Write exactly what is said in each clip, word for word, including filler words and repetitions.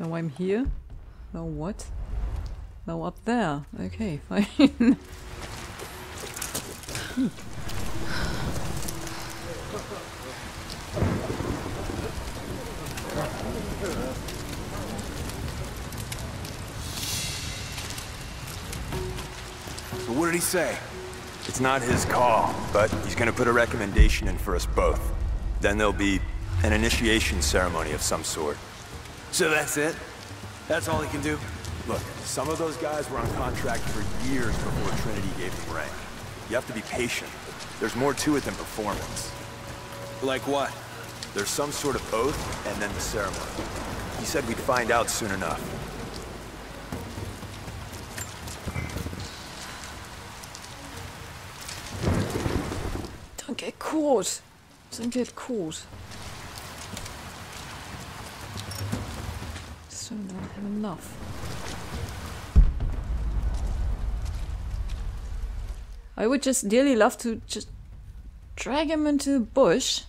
Now I'm here. Now what? Now up there. Okay, fine. hmm. So what did he say? It's not his call, but he's gonna put a recommendation in for us both. Then there'll be an initiation ceremony of some sort. So that's it? That's all he can do? Look, some of those guys were on contract for years before Trinity gave them rank. You have to be patient. There's more to it than performance. Like what? There's some sort of oath, and then the ceremony. He said we'd find out soon enough. Don't get caught. Don't get caught. So I don't have enough. I would just dearly love to just drag him into the bush.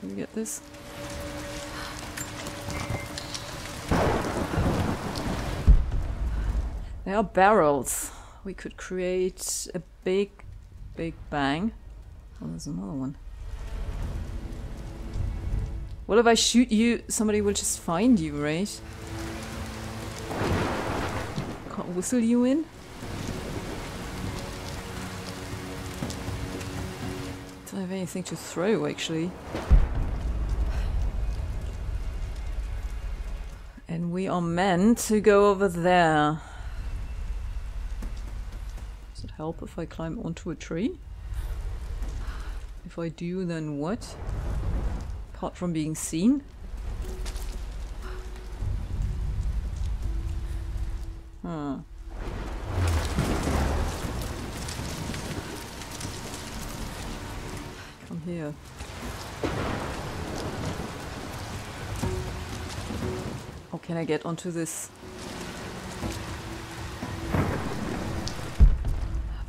Can we get this? There are barrels. We could create a big, big bang. Oh, there's another one. Well, if I shoot you, somebody will just find you, right? Can't whistle you in? Don't have anything to throw, actually. And we are meant to go over there. Does it help if I climb onto a tree? If I do, then what? Apart from being seen? Huh. Come here. How can I get onto this? Oh,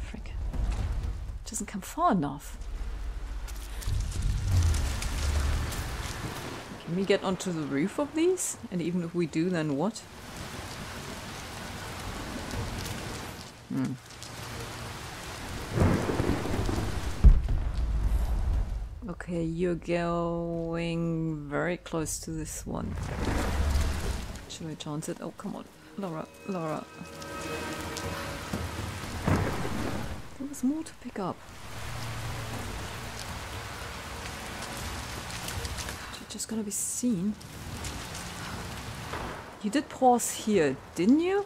frick. It doesn't come far enough. Can we get onto the roof of these? And even if we do, then what? Hmm. Okay, you're going very close to this one. Should I chance it? Oh, come on. Lara, Lara. There was more to pick up. Just gonna be seen. You did pause here, didn't you?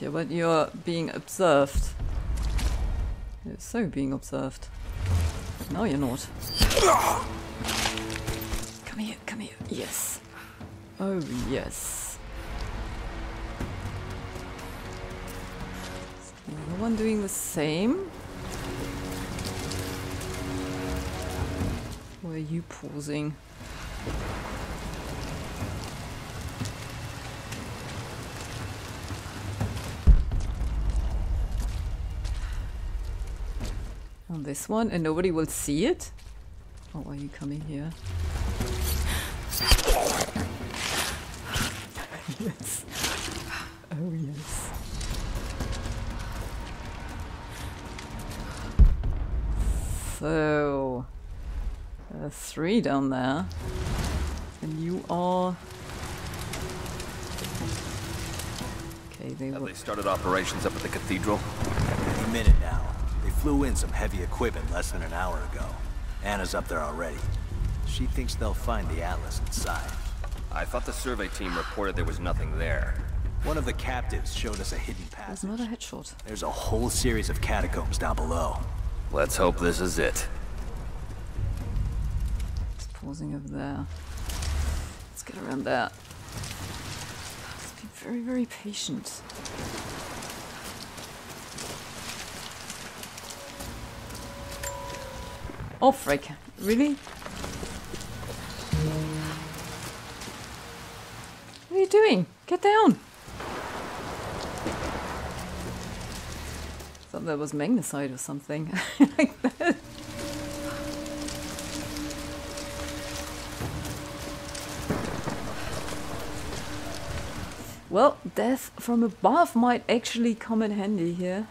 Yeah, but you're being observed. You're so being observed. No, you're not. Come here, come here. Yes. Oh, yes. Is the other one doing the same? Where are you pausing? On this one, and nobody will see it? Oh, are you coming here? Yes. Oh, yes. So, there are three down there. And you are... Okay, they were... They started operations up at the cathedral. Any minute now. They flew in some heavy equipment less than an hour ago. Anna's up there already. She thinks they'll find the Atlas inside. I thought the survey team reported there was nothing there. One of the captives showed us a hidden passage. There's another headshot. There's a whole series of catacombs down below. Let's hope this is it. It's pausing over there. Let's get around there. Let's be very, very patient. Oh, frick. Really? What are you doing? Get down! I thought that was magnesite or something. Like that. Well, death from above might actually come in handy here.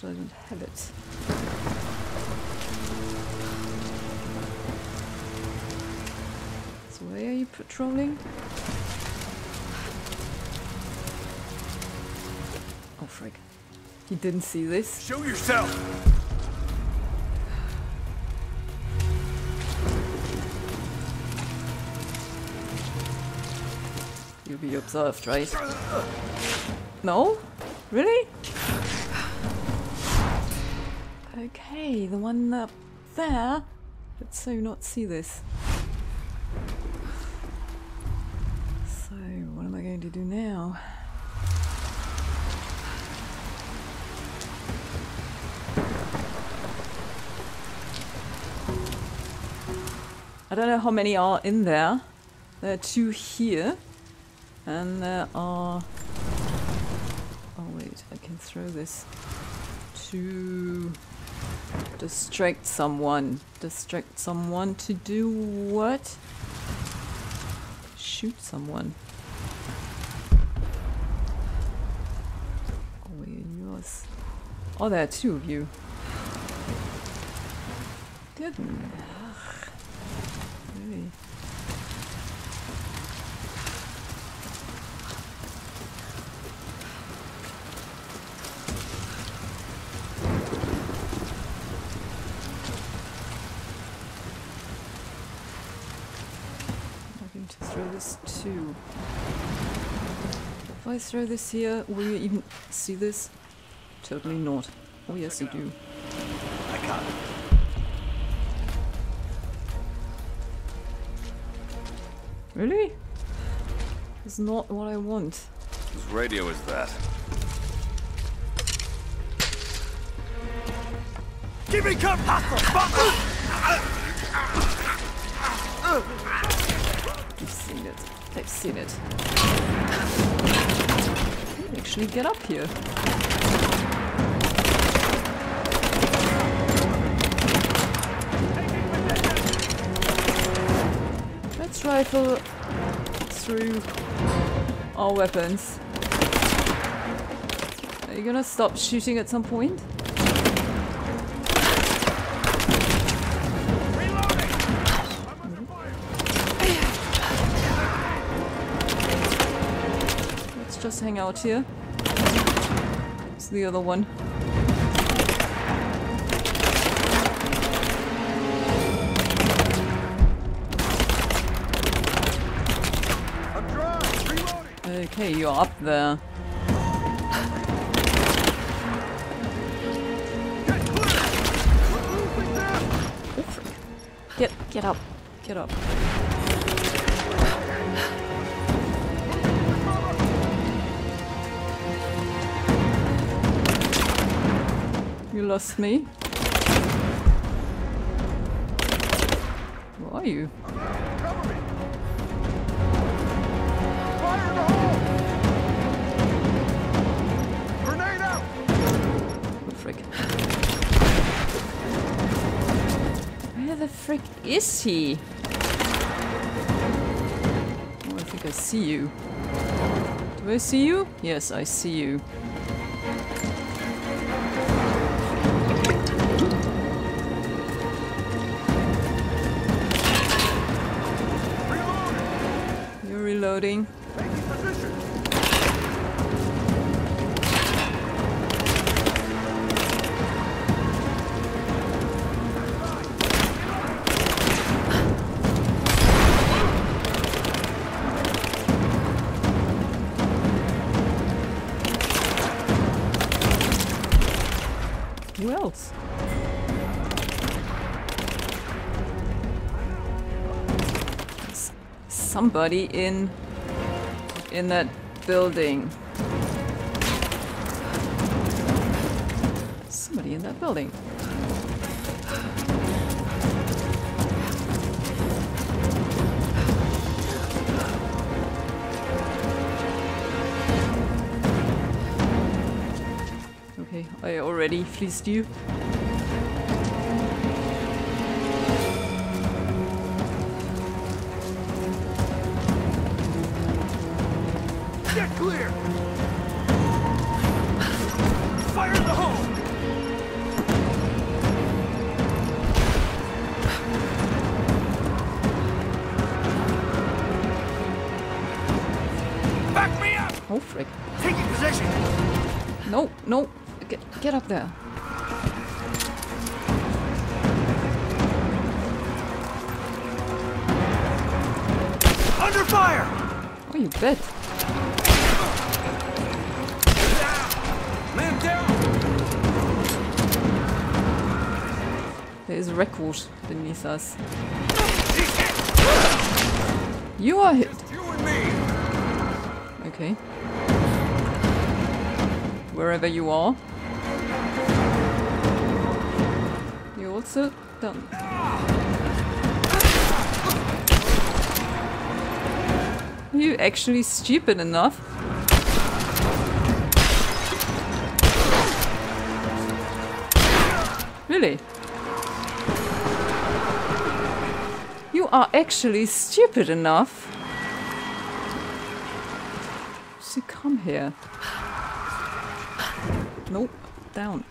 So I don't have it. So where are you patrolling? Oh, frick. He didn't see this. Show yourself! You'll be observed, right? No? Really? Okay, the one up there. Let's so not see this. So, what am I going to do now? I don't know how many are in there. There are two here. And there are... Oh wait, I can throw this to distract someone. Distract someone to do what? Shoot someone. Oh, where are yours? Oh, there are two of you. Good. Really? If I throw this here, will you even see this? Totally not. Oh yes, you do. I can't. Really? It's not what I want. Whose radio is that? Give me cover! You've seen it. They've seen it. I can actually get up here. Let's rifle through our weapons. Are you gonna stop shooting at some point? Just hang out here. It's the other one. Okay, you're up there. Get, get up, get up. You lost me. Where are you? Cover me. Fire in the hole. Grenade out. Oh, frick. Where the frick is he? Oh, I think I see you. Do I see you? Yes, I see you. Reloading. Who else? Somebody in in that building. So somebody in that building. Okay, I already fleeced you. Get clear! Fire in the hole! Back me up! Oh, frick. Taking possession! No, no. Get, get up there. Under fire! Oh, you bet. Man down! There is a wreckwash beneath us. You are hit! You and me. Okay. Wherever you are. You're also done. Are you actually stupid enough? Really? You are actually stupid enough to come here. Nope. Down.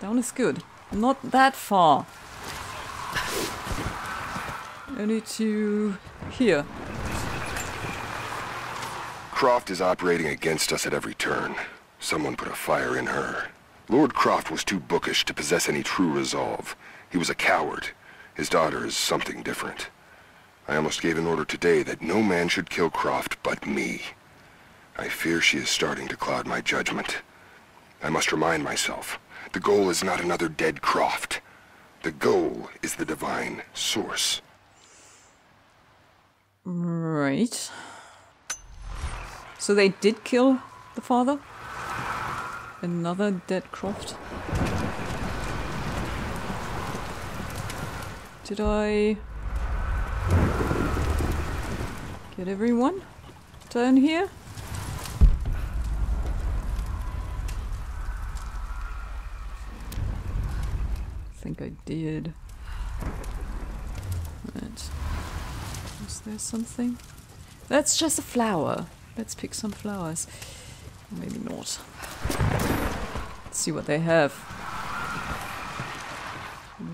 Down is good. Not that far. Only to here. Croft is operating against us at every turn. Someone put a fire in her. Lord Croft was too bookish to possess any true resolve. He was a coward. His daughter is something different. I almost gave an order today that no man should kill Croft but me. I fear she is starting to cloud my judgment. I must remind myself, the goal is not another dead Croft. The goal is the divine source. Right. So they did kill the father? Another dead Croft. Did I get everyone down here? I think I did. Right. Was there something? That's just a flower. Let's pick some flowers. Maybe not. Let's see what they have.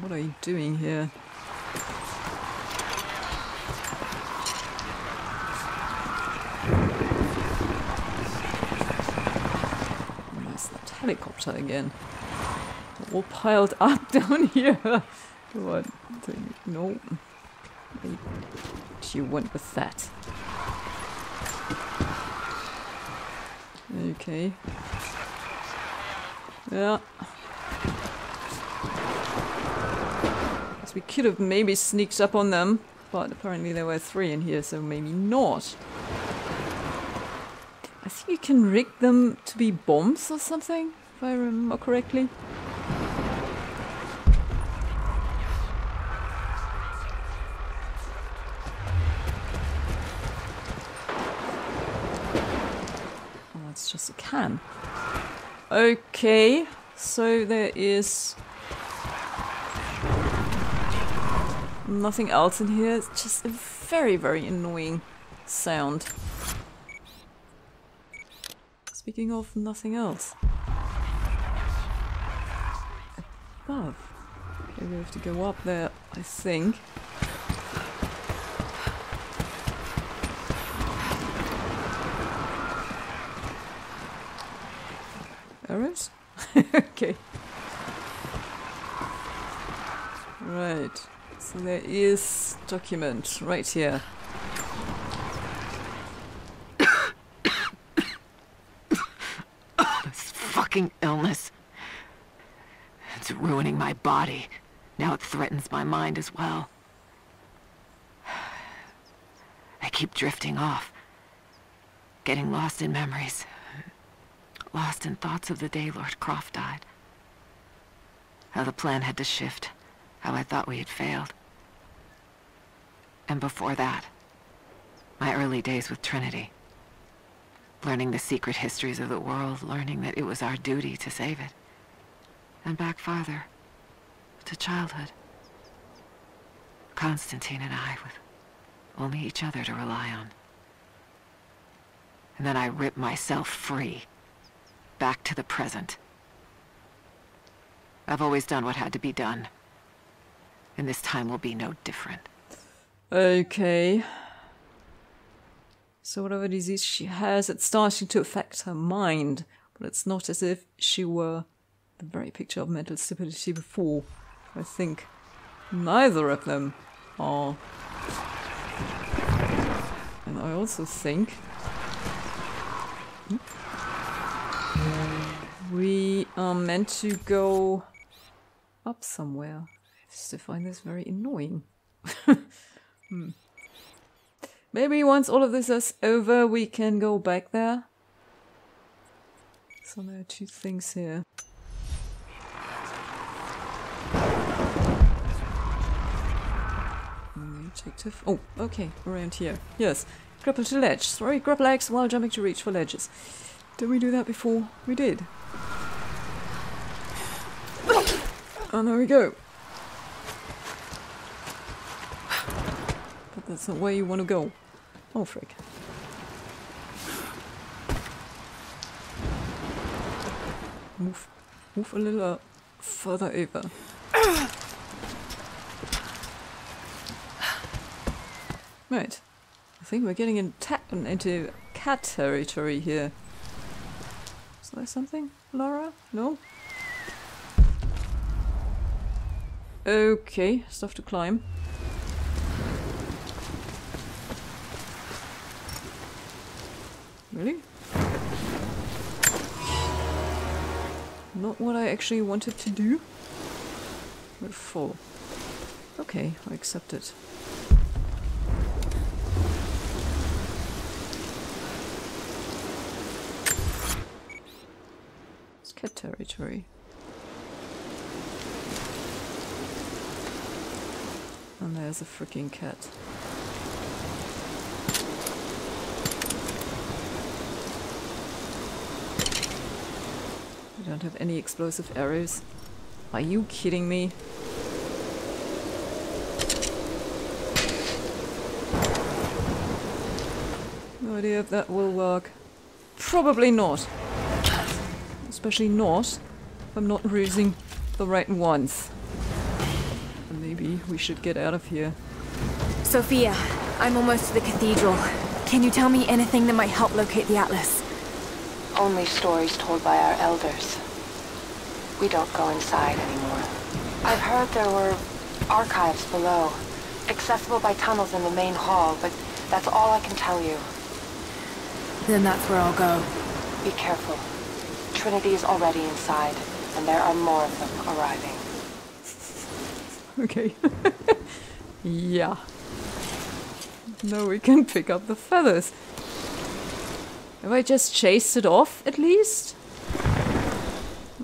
What are you doing here? There's that helicopter again. They're all piled up down here. What? No. You went with that. Okay. Yeah. So we could have maybe sneaked up on them, but apparently there were three in here, so maybe not. I think you can rig them to be bombs or something, if I remember correctly. Oh, that's just a can. Okay, so there is nothing else in here. It's just a very, very annoying sound. Speaking of nothing else. Above. Okay, we have to go up there, I think. Arrows? Okay. Right. So there is document right here. This fucking illness. It's ruining my body. Now it threatens my mind as well. I keep drifting off. Getting lost in memories. Lost in thoughts of the day Lord Croft died. how the plan had to shift, how I thought we had failed. And before that, my early days with Trinity. Learning the secret histories of the world, learning that it was our duty to save it. And back farther, to childhood. Constantine and I, with only each other to rely on. And then I ripped myself free, back to the present. I've always done what had to be done, and this time will be no different. Okay. So whatever disease she has, it's starting to affect her mind, but it's not as if she were the very picture of mental stupidity before. I think neither of them are. And I also think we are meant to go up somewhere. I just find this very annoying. hmm. Maybe once all of this is over, we can go back there. So there are two things here. Objective. Oh, okay, around here. Yes. Grapple to ledge. Sorry, grapple X while jumping to reach for ledges. Did we do that before? We did. And there we go. But that's not where you want to go. Oh, frick. Move, move a little uh, further over. Right. I think we're getting in into cat territory here. Is there something, Lara? No? Okay, stuff to climb. Really? Not what I actually wanted to do. We're full. Okay, I accept it. Territory. And there's a freaking cat. We don't have any explosive arrows. Are you kidding me? No idea if that will work. Probably not. Especially not if I'm not using the right ones. And maybe we should get out of here. Sophia, I'm almost to the cathedral. Can you tell me anything that might help locate the Atlas? Only stories told by our elders. We don't go inside anymore. I've heard there were archives below, accessible by tunnels in the main hall, but that's all I can tell you. Then that's where I'll go. Be careful. Trinity is already inside, and there are more of them arriving. Okay. Yeah. Now we can pick up the feathers. Have I just chased it off, at least?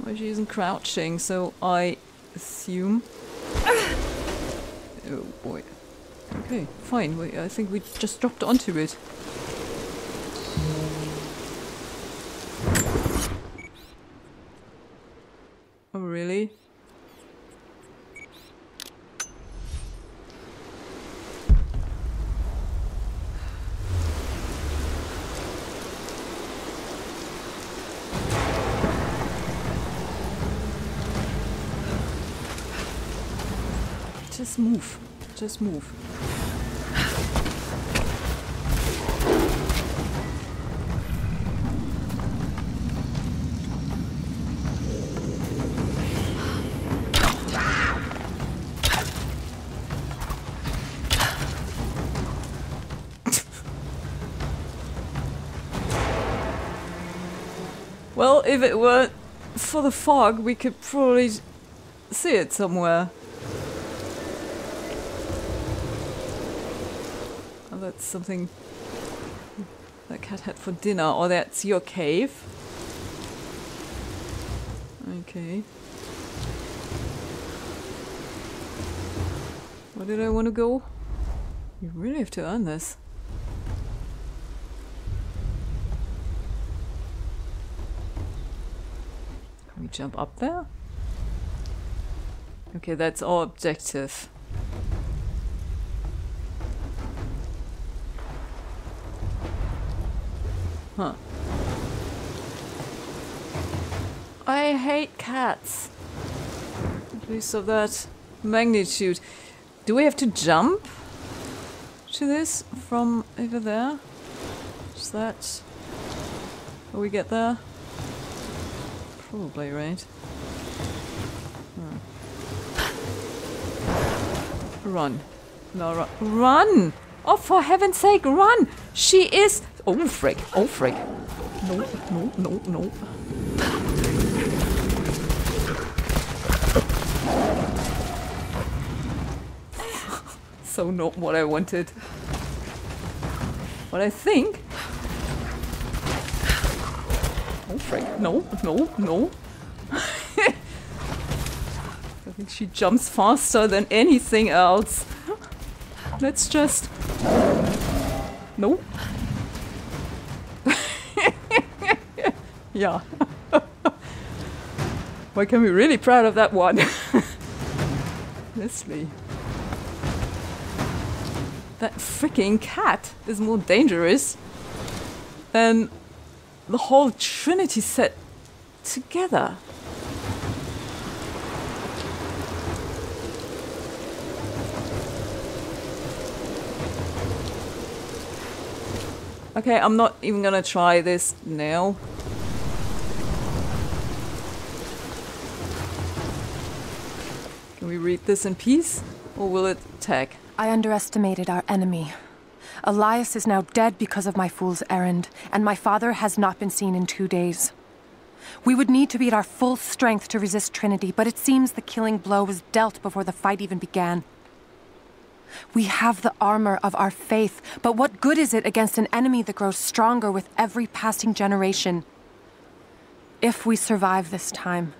Well, she isn't crouching, so I assume... Oh, boy. Okay, fine. We, I think we just dropped onto it. Really? Just move. Just move. Well, if it weren't for the fog, we could probably see it somewhere. Oh, that's something that cat had for dinner, or that's your cave. Okay. did I want to go? You really have to earn this. Can we jump up there? Okay, that's our objective. Huh. I hate cats. At least of that magnitude. Do we have to jump to this from over there? Is that how we get there? Probably, right? Huh. Run. Lara, run! Oh, for heaven's sake, run! She is... Oh, frick. Oh, frick. No, no, no, no. So not what I wanted. What I think... Oh, frick. No, no, no. I think she jumps faster than anything else. Let's just... No. Yeah. We can be really proud of that one. Leslie. That freaking cat is more dangerous than the whole Trinity set together. Okay, I'm not even gonna try this now. Can we read this in peace, or will it tag? I underestimated our enemy. Elias is now dead because of my fool's errand, and my father has not been seen in two days. We would need to be at our full strength to resist Trinity, but it seems the killing blow was dealt before the fight even began. We have the armor of our faith, but what good is it against an enemy that grows stronger with every passing generation? If we survive this time,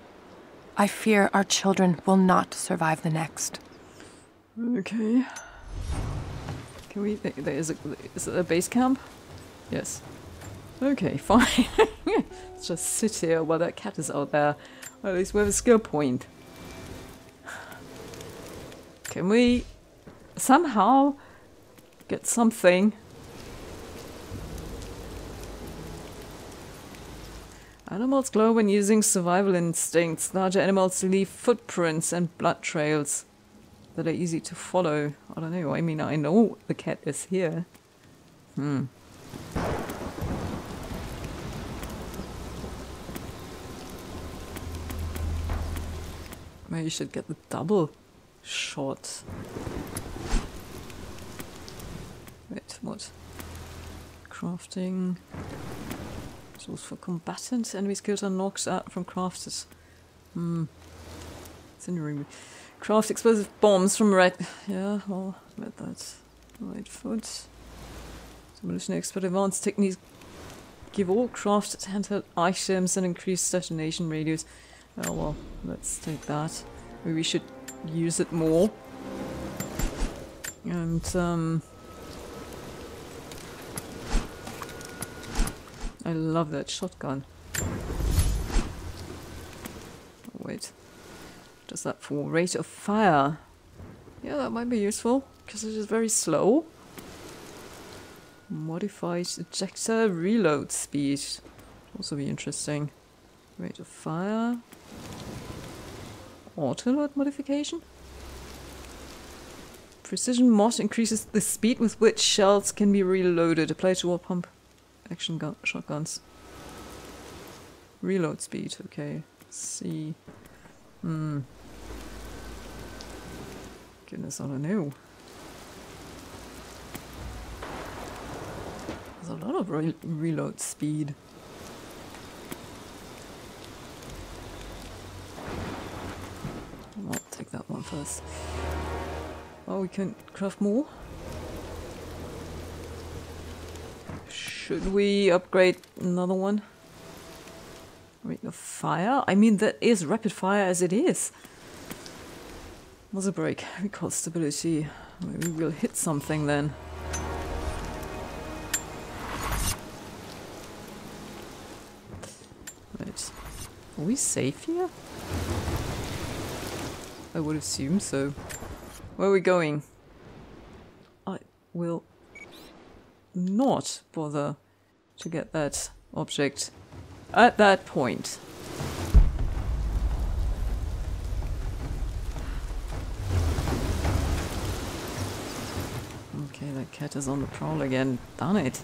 I fear our children will not survive the next. Okay. Can we... There is a, is it a base camp? Yes. Okay, fine. Let's just sit here while that cat is out there. Well, at least we have a skill point. Can we... somehow get something. Animals glow when using survival instincts. Larger animals leave footprints and blood trails that are easy to follow. I don't know. I mean, I know the cat is here. Hmm. Maybe you should get the double shot. Wait, what? Crafting. Tools for combatants. Enemy skills are knocked out from crafters. Hmm. It's in the room. Craft explosive bombs from red. Yeah, well, read that. Right foot. Demolition expert advanced techniques. Give all crafted handheld items an increased detonation radius. Oh, well, let's take that. Maybe we should use it more. And, um,. I love that shotgun. Oh, wait. What is that for? Rate of fire. Yeah, that might be useful, because it is very slow. Modified ejector reload speed. Also be interesting. Rate of fire. Autoload modification. Precision mod increases the speed with which shells can be reloaded. Apply to warp pump. Action gun shotguns. Reload speed, okay. Let's see. Hmm. Goodness, I don't know. There's a lot of re reload speed. I'll take that one first. Oh, we can craft more? Should we upgrade another one? Rate of fire? I mean, that is rapid fire as it is. Muzzle brake. Recall stability. Maybe we'll hit something then. Wait. Are we safe here? I would assume so. Where are we going? I will not bother to get that object at that point. Okay, that cat is on the prowl again. Darn it.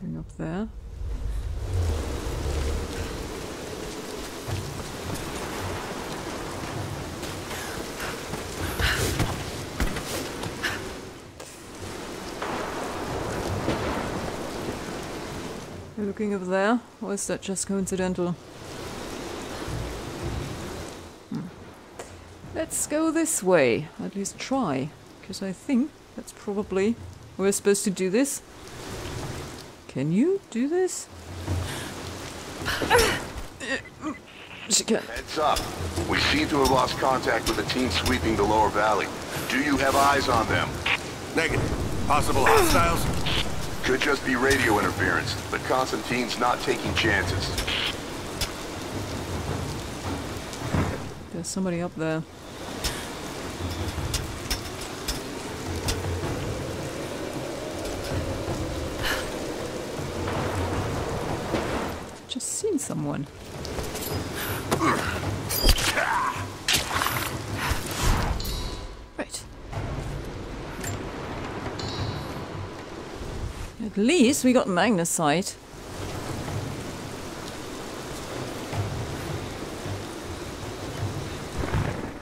Going up there. Looking over there, or is that just coincidental? Hmm. Let's go this way, at least try, because I think that's probably we're supposed to do this. Can you do this? She can. Heads up. We seem to have lost contact with the team sweeping the lower valley. Do you have eyes on them? Negative. Possible hostiles? Could just be radio interference, but Constantine's not taking chances. There's somebody up there. I've just seen someone. At least we got magnesite.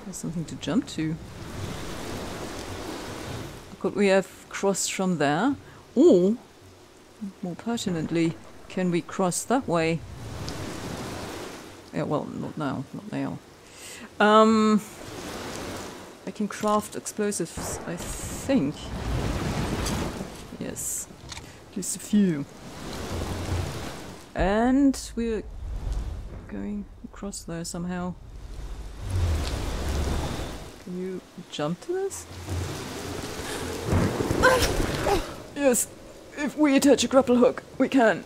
There's something to jump to. Could we have crossed from there? Or, more pertinently, can we cross that way? Yeah, well, not now, not now. Um, I can craft explosives, I think. Yes. Just a few. And we're going across there somehow. Can you jump to this? Yes, if we attach a grapple hook, we can.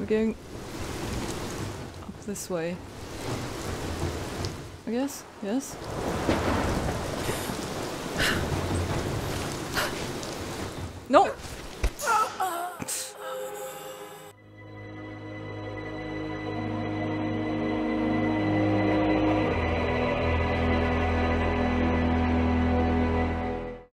We're going up this way. I guess, yes.